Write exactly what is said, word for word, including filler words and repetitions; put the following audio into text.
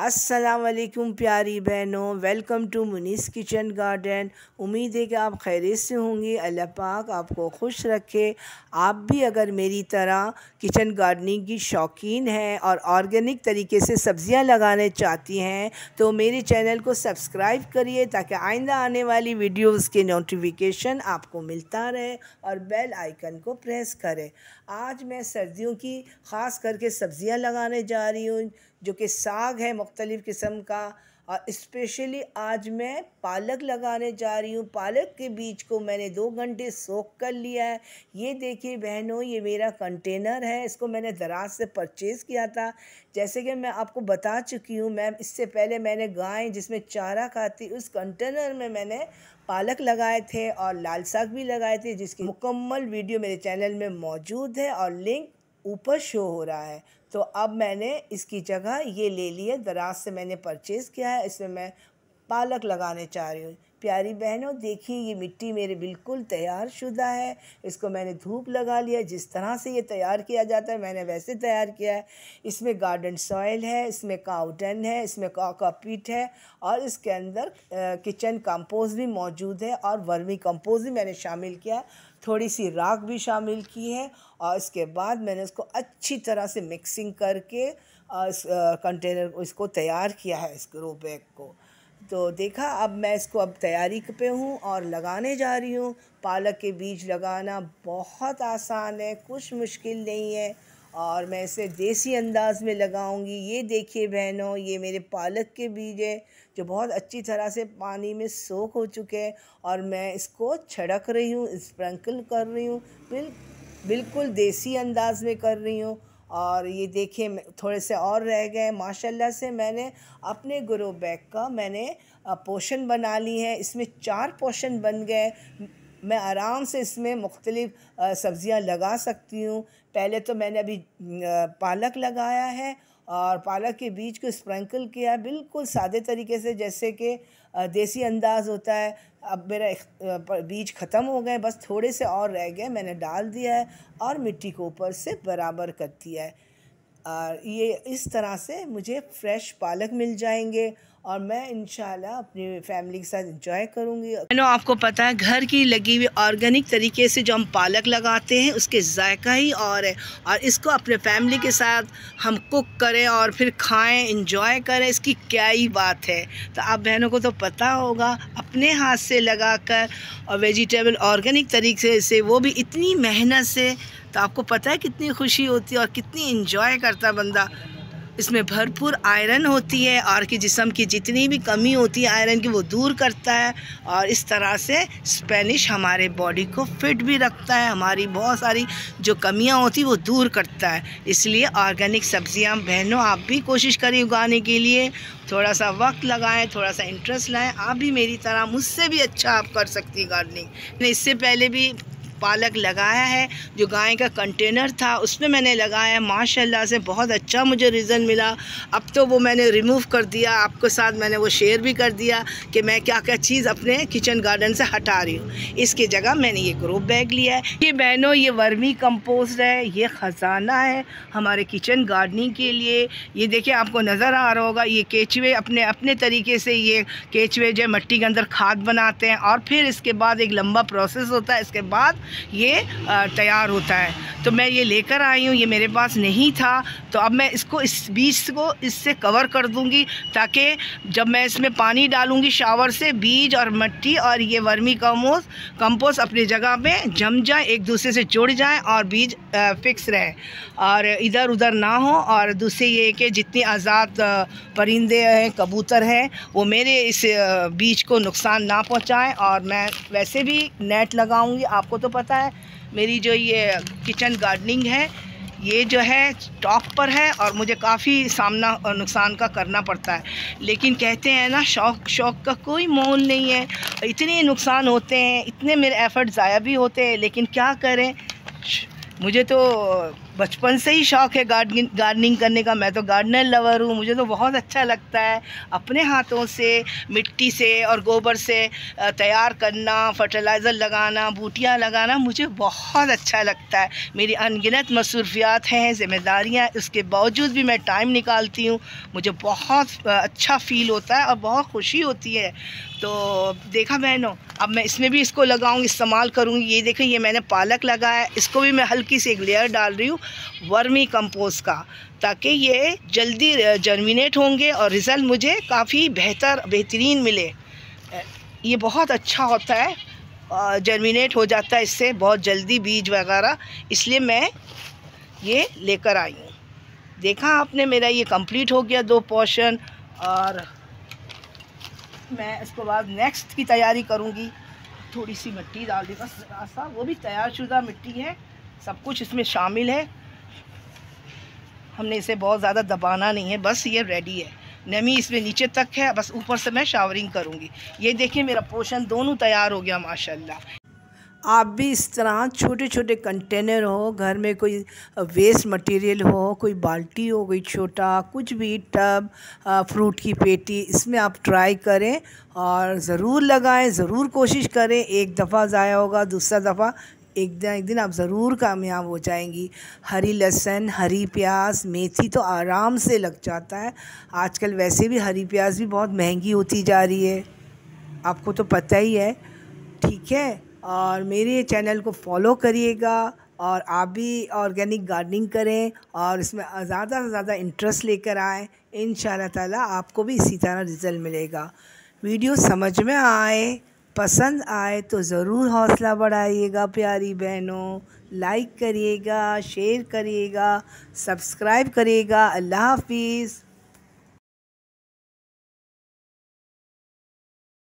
अस्सलाम वालेकुम प्यारी बहनों, welcome to Munis kitchen garden. उम्मीद है कि आप खैरियत से होंगे। अल्लाह पाक आपको खुश रखे। आप भी अगर मेरी तरह किचन गार्डनिंग की शौकीन हैं और ऑर्गेनिक तरीके से सब्जियां लगाने चाहती हैं तो मेरे चैनल को सब्सक्राइब करिए ताकि आइंदा आने वाली वीडियोस के नोटिफिकेशन आपको मिलता रहे और बेल आइकन को प्रेस करें। आज मैं सर्दियों की ख़ास करके सब्जियाँ लगाने जा रही हूँ, जो कि साग है मुख्तलिफ़ किस्म का, और इस्पेशली आज मैं पालक लगाने जा रही हूँ। पालक के बीज को मैंने दो घंटे सोख कर लिया है। ये देखिए बहनों, ये मेरा कंटेनर है, इसको मैंने दराज से परचेज़ किया था। जैसे कि मैं आपको बता चुकी हूँ, मैं इससे पहले मैंने गाय जिसमें चारा खाती उस कंटेनर में मैंने पालक लगाए थे और लाल साग भी लगाए थे, जिसकी मुकम्मल वीडियो मेरे चैनल में मौजूद है और लिंक ऊपर शो हो रहा है। तो अब मैंने इसकी जगह ये ले ली है, दराज से मैंने परचेज़ किया है। इसमें मैं पालक लगाने चाह रही हूँ। प्यारी बहनों देखिए, ये मिट्टी मेरे बिल्कुल तैयार शुदा है। इसको मैंने धूप लगा लिया। जिस तरह से ये तैयार किया जाता है मैंने वैसे तैयार किया है। इसमें गार्डन सॉयल है, इसमें काउडन है, इसमें कॉकपीट है और इसके अंदर किचन कंपोस्ट भी मौजूद है और वर्मी कंपोस्ट भी मैंने शामिल किया है। थोड़ी सी राख भी शामिल की है और इसके बाद मैंने उसको अच्छी तरह से मिक्सिंग करके इस कंटेनर इसको तैयार किया है, इस ग्रो बैग को। तो देखा, अब मैं इसको अब तैयारी पे हूँ और लगाने जा रही हूँ। पालक के बीज लगाना बहुत आसान है, कुछ मुश्किल नहीं है और मैं इसे देसी अंदाज में लगाऊंगी। ये देखिए बहनों, ये मेरे पालक के बीज है जो बहुत अच्छी तरह से पानी में सोख हो चुके हैं और मैं इसको छिड़क रही हूँ, स्प्रिंकल कर रही हूँ, बिल, बिल्कुल देसी अंदाज में कर रही हूँ। और ये देखिए थोड़े से और रह गए। माशाल्लाह से मैंने अपने ग्रो बैग का मैंने पोर्शन बना ली है। इसमें चार पोर्शन बन गए। मैं आराम से इसमें मुख्तलिफ़ सब्ज़ियाँ लगा सकती हूँ। पहले तो मैंने अभी पालक लगाया है और पालक के बीज को स्प्रिंकल किया, बिल्कुल सादे तरीके से जैसे कि देसी अंदाज होता है। अब मेरा बीज ख़त्म हो गए, बस थोड़े से और रह गए, मैंने डाल दिया है और मिट्टी को ऊपर से बराबर कर दिया है। और ये इस तरह से मुझे फ्रेश पालक मिल जाएंगे और मैं इंशाल्लाह अपनी फैमिली के साथ एंजॉय करूँगी। मैंने आपको पता है, घर की लगी हुई ऑर्गेनिक तरीके से जो हम पालक लगाते हैं उसके जायका ही और है। और इसको अपने फैमिली के साथ हम कुक करें और फिर खाएं, एंजॉय करें, इसकी क्या ही बात है। तो आप बहनों को तो पता होगा, अपने हाथ से लगाकर और वेजिटेबल ऑर्गेनिक तरीके से, वो भी इतनी मेहनत से, तो आपको पता है कितनी खुशी होती है और कितनी एंजॉय करता बंदा। इसमें भरपूर आयरन होती है और कि जिस्म की जितनी भी कमी होती है आयरन की वो दूर करता है और इस तरह से स्पेनिश हमारे बॉडी को फिट भी रखता है, हमारी बहुत सारी जो कमियां होती वो दूर करता है। इसलिए ऑर्गेनिक सब्जियां बहनों आप भी कोशिश करें उगाने के लिए, थोड़ा सा वक्त लगाएं, थोड़ा सा इंटरेस्ट लाएँ। आप भी मेरी तरह, मुझसे भी अच्छा आप कर सकती गार्डनिंग। मैंने इससे पहले भी पालक लगाया है, जो गाय का कंटेनर था उसमें मैंने लगाया। माशाल्लाह से बहुत अच्छा मुझे रिज़ल्ट मिला। अब तो वो मैंने रिमूव कर दिया, आपके साथ मैंने वो शेयर भी कर दिया कि मैं क्या क्या चीज़ अपने किचन गार्डन से हटा रही हूँ। इसकी जगह मैंने ये ग्रो बैग लिया है। ये बहनों, ये वर्मी कंपोस्ट है, ये ख़जाना है हमारे किचन गार्डनिंग के लिए। ये देखिए आपको नज़र आ रहा होगा, ये केचवे अपने अपने तरीके से ये केचवे जो मिट्टी के अंदर खाद बनाते हैं और फिर इसके बाद एक लंबा प्रोसेस होता है, इसके बाद ये तैयार होता है। तो मैं ये लेकर आई हूँ, ये मेरे पास नहीं था, तो अब मैं इसको इस बीज को इससे कवर कर दूँगी ताकि जब मैं इसमें पानी डालूँगी शावर से, बीज और मिट्टी और ये वर्मी कंपोस्ट कंपोस्ट अपनी जगह पे जम जाए, एक दूसरे से जुड़ जाए और बीज फिक्स रहे और इधर उधर ना हो। और दूसरे ये कि जितनी आज़ाद परिंदे हैं, कबूतर हैं, वो मेरे इस बीज को नुकसान ना पहुँचाएँ। और मैं वैसे भी नेट लगाऊँगी। आपको तो पता है मेरी जो ये किचन गार्डनिंग है ये जो है टॉप पर है और मुझे काफ़ी सामना और नुकसान का करना पड़ता है, लेकिन कहते हैं ना शौक शौक का कोई मोल नहीं है। इतने नुकसान होते हैं, इतने मेरे एफर्ट ज़ाया भी होते हैं, लेकिन क्या करें, मुझे तो बचपन से ही शौक़ है गार्डनिंग गार्डनिंग करने का। मैं तो गार्डनर लवर हूँ, मुझे तो बहुत अच्छा लगता है अपने हाथों से मिट्टी से और गोबर से तैयार करना, फर्टिलाइज़र लगाना, बूटियाँ लगाना, मुझे बहुत अच्छा लगता है। मेरी अनगिनत मसरूफियात हैं, ज़िम्मेदारियाँ, इसके बावजूद भी मैं टाइम निकालती हूँ। मुझे बहुत अच्छा फ़ील होता है और बहुत खुशी होती है। तो देखा बहनों, अब मैं इसमें भी इसको लगाऊँगी, इस्तेमाल करूँगी। ये देखें, ये मैंने पालक लगाया, इसको भी मैं हल्की सी एक लेयर डाल रही हूँ वर्मी कंपोस्ट का, ताकि ये जल्दी जर्मिनेट होंगे और रिज़ल्ट मुझे काफ़ी बेहतर बेहतरीन मिले। ये बहुत अच्छा होता है, जर्मिनेट हो जाता है इससे बहुत जल्दी बीज वगैरह, इसलिए मैं ये लेकर आई हूँ। देखा आपने, मेरा ये कंप्लीट हो गया दो पोर्शन, और मैं इसके बाद नेक्स्ट की तैयारी करूँगी। थोड़ी सी मिट्टी डाल दी बस, ज़रा सा, वो भी तैयारशुदा मिट्टी है, सब कुछ इसमें शामिल है। हमने इसे बहुत ज़्यादा दबाना नहीं है, बस ये रेडी है। नमी इसमें नीचे तक है, बस ऊपर से मैं शावरिंग करूँगी। ये देखिए, मेरा पोर्शन दोनों तैयार हो गया माशाल्लाह। आप भी इस तरह छोटे छोटे कंटेनर हो, घर में कोई वेस्ट मटेरियल हो, कोई बाल्टी हो, कोई छोटा कुछ भी टब, फ्रूट की पेटी, इसमें आप ट्राई करें और ज़रूर लगाएं, ज़रूर कोशिश करें। एक दफ़ा ज़ाया होगा, दूसरा दफ़ा एक दिन एक दिन आप ज़रूर कामयाब हो जाएंगी। हरी लहसुन, हरी प्याज, मेथी तो आराम से लग जाता है। आजकल वैसे भी हरी प्याज भी बहुत महंगी होती जा रही है, आपको तो पता ही है, ठीक है। और मेरे चैनल को फॉलो करिएगा और आप भी ऑर्गेनिक गार्डनिंग करें और इसमें ज़्यादा से ज़्यादा इंटरेस्ट लेकर आएँ। इंशाअल्लाह ताला आपको भी इसी तरह रिज़ल्ट मिलेगा। वीडियो समझ में आए, पसंद आए तो ज़रूर हौसला बढ़ाइएगा प्यारी बहनों, लाइक करिएगा, शेयर करिएगा, सब्सक्राइब करिएगा। अल्लाह हाफिज़।